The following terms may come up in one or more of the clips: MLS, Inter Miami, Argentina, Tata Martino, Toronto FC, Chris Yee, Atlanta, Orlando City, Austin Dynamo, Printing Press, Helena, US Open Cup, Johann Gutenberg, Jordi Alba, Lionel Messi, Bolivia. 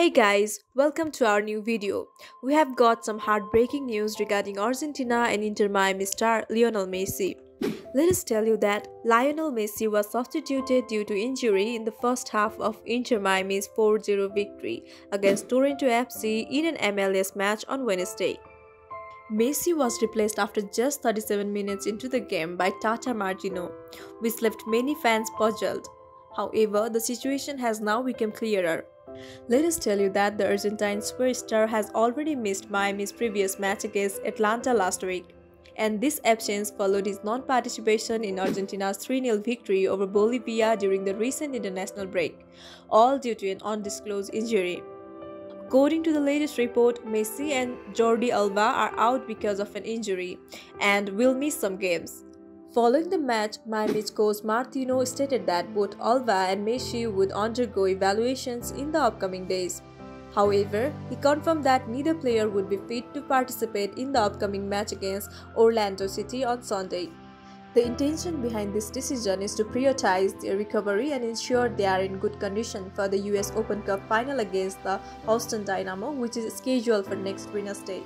Hey guys, welcome to our new video. We have got some heartbreaking news regarding Argentina and Inter Miami star Lionel Messi. Let us tell you that Lionel Messi was substituted due to injury in the first half of Inter Miami's 4-0 victory against Toronto FC in an MLS match on Wednesday. Messi was replaced after just 37 minutes into the game by Tata Martino, which left many fans puzzled. However, the situation has now become clearer. Let us tell you that the Argentine superstar has already missed Miami's previous match against Atlanta last week, and this absence followed his non-participation in Argentina's 3-0 victory over Bolivia during the recent international break, all due to an undisclosed injury. According to the latest report, Messi and Jordi Alba are out because of an injury and will miss some games. Following the match, Miami's coach Martino stated that both Alba and Messi would undergo evaluations in the upcoming days. However, he confirmed that neither player would be fit to participate in the upcoming match against Orlando City on Sunday. The intention behind this decision is to prioritize their recovery and ensure they are in good condition for the US Open Cup final against the Austin Dynamo, which is scheduled for next Wednesday.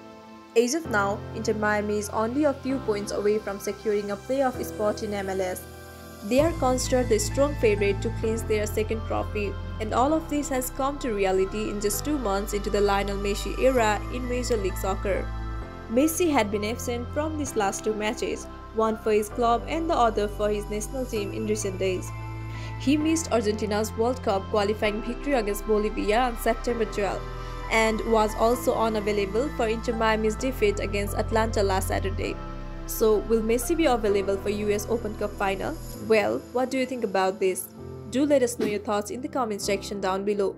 As of now, Inter Miami is only a few points away from securing a playoff spot in MLS. They are considered the strong favorite to clinch their second trophy, and all of this has come to reality in just 2 months into the Lionel Messi era in Major League Soccer. Messi had been absent from these last two matches, one for his club and the other for his national team in recent days. He missed Argentina's World Cup qualifying victory against Bolivia on September 12. And was also unavailable for Inter Miami's defeat against Atlanta last Saturday. So, will Messi be available for US Open Cup final? Well, what do you think about this? Do let us know your thoughts in the comment section down below.